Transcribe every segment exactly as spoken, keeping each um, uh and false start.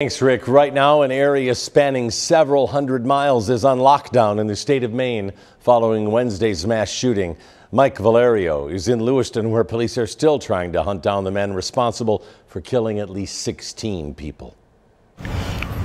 Thanks, Rick. Right now, an area spanning several hundred miles is on lockdown in the state of Maine following Wednesday's mass shooting. Mike Valerio is in Lewiston, where police are still trying to hunt down the man responsible for killing at least sixteen people.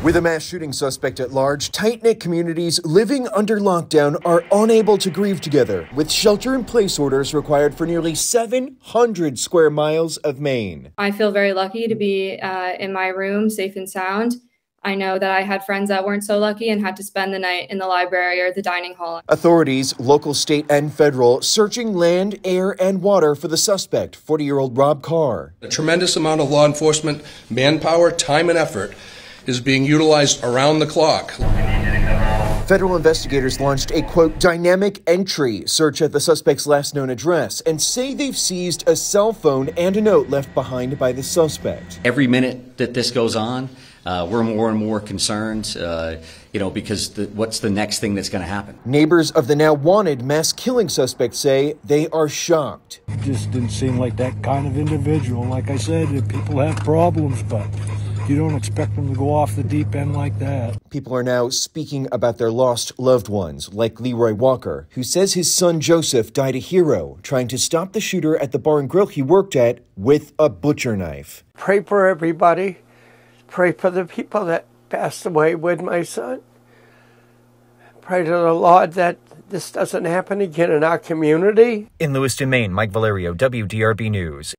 With a mass shooting suspect at large, tight-knit communities living under lockdown are unable to grieve together, with shelter-in-place orders required for nearly seven hundred square miles of Maine. I feel very lucky to be uh, in my room, safe and sound. I know that I had friends that weren't so lucky and had to spend the night in the library or the dining hall. Authorities, local, state, and federal, searching land, air, and water for the suspect, forty-year-old Rob Carr. A tremendous amount of law enforcement, manpower, time, and effort is being utilized around the clock. Federal investigators launched a, quote, dynamic entry search at the suspect's last known address and say they've seized a cell phone and a note left behind by the suspect. Every minute that this goes on, uh, we're more and more concerned, uh, you know, because the, what's the next thing that's going to happen? Neighbors of the now wanted mass killing suspect say they are shocked. It just didn't seem like that kind of individual. Like I said, people have problems, but you don't expect them to go off the deep end like that. People are now speaking about their lost loved ones, like Leroy Walker, who says his son Joseph died a hero trying to stop the shooter at the bar and grill he worked at with a butcher knife. Pray for everybody. Pray for the people that passed away with my son. Pray to the Lord that this doesn't happen again in our community. In Lewiston, Maine, Mike Valerio, W D R B News.